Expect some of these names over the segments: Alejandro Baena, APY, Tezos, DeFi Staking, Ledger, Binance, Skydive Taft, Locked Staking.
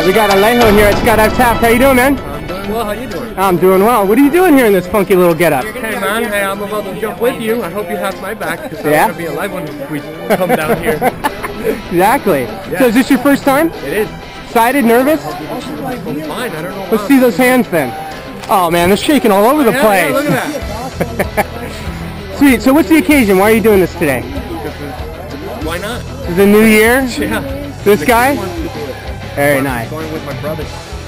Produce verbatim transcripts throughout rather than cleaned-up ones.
Alright, we got Alejo here at Skydive Taft. How you doing, man? I'm doing well. How you doing? I'm doing well. What are you doing here in this funky little getup? Hey, man. Hey, I'm about to jump with you. I hope you have my back, because yeah? I'm going to be alive when we come down here. Exactly. Yeah. So is this your first time? It is. Excited? Nervous? I'm fine. I don't know. Let's see those hands, then. Oh, man. They're shaking all over the yeah, place. Yeah, look at that. Sweet. So what's the occasion? Why are you doing this today? Why not? It's a new year? Yeah. This guy? Very nice. I'm going with my brother.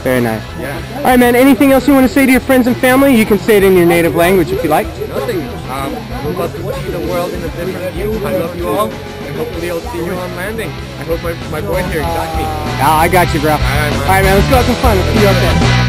Very nice. Yeah. All right, man. Anything else you want to say to your friends and family? You can say it in your native language if you like. Nothing. Um, we'd love to see the world in a different view. I love you all, and hopefully I'll see you on landing. I hope my my boy here got me. Ah, I got you, bro. All right, man. All right, man. Let's go have some fun. Let's see you up there.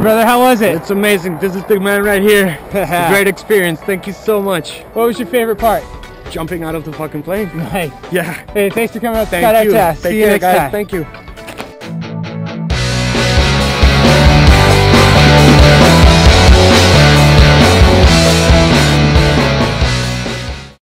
Brother, how was it? It's amazing. This is the man right here. It's a great experience. Thank you so much. What was your favorite part? Jumping out of the fucking plane. Nice. Yeah. Hey, thanks for coming out. Thank you. See you next time. Thank you.